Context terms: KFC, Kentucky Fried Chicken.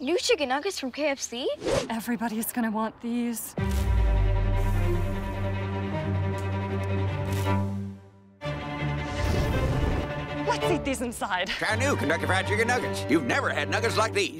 New chicken nuggets from KFC? Everybody's gonna want these. Let's eat these inside. Try new Kentucky Fried Chicken nuggets. You've never had nuggets like these.